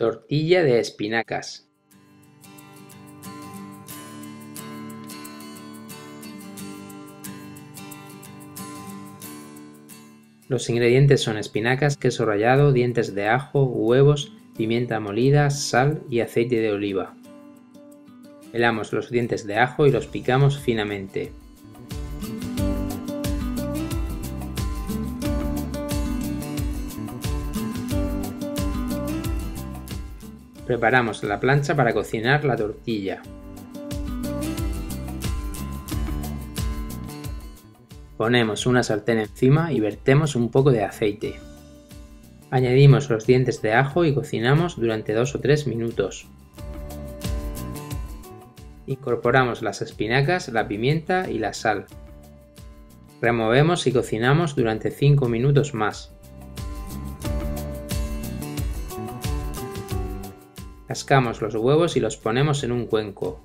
Tortilla de espinacas. Los ingredientes son espinacas, queso rallado, dientes de ajo, huevos, pimienta molida, sal y aceite de oliva. Pelamos los dientes de ajo y los picamos finamente. Preparamos la plancha para cocinar la tortilla. Ponemos una sartén encima y vertemos un poco de aceite. Añadimos los dientes de ajo y cocinamos durante 2 o 3 minutos. Incorporamos las espinacas, la pimienta y la sal. Removemos y cocinamos durante 5 minutos más. Cascamos los huevos y los ponemos en un cuenco.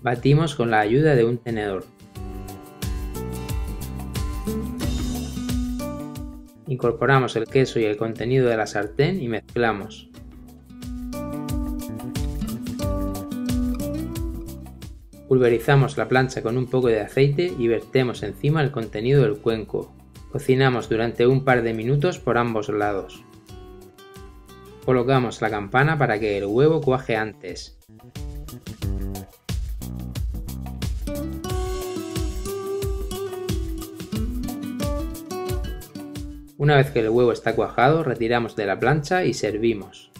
Batimos con la ayuda de un tenedor. Incorporamos el queso y el contenido de la sartén y mezclamos. Pulverizamos la plancha con un poco de aceite y vertemos encima el contenido del cuenco. Cocinamos durante un par de minutos por ambos lados. Colocamos la campana para que el huevo cuaje antes. Una vez que el huevo está cuajado, retiramos de la plancha y servimos.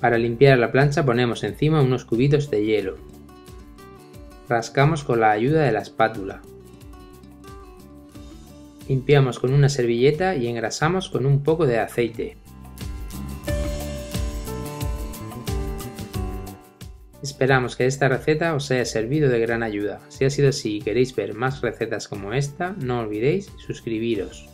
Para limpiar la plancha ponemos encima unos cubitos de hielo. Rascamos con la ayuda de la espátula. Limpiamos con una servilleta y engrasamos con un poco de aceite. Esperamos que esta receta os haya servido de gran ayuda. Si ha sido así y queréis ver más recetas como esta, no olvidéis suscribiros.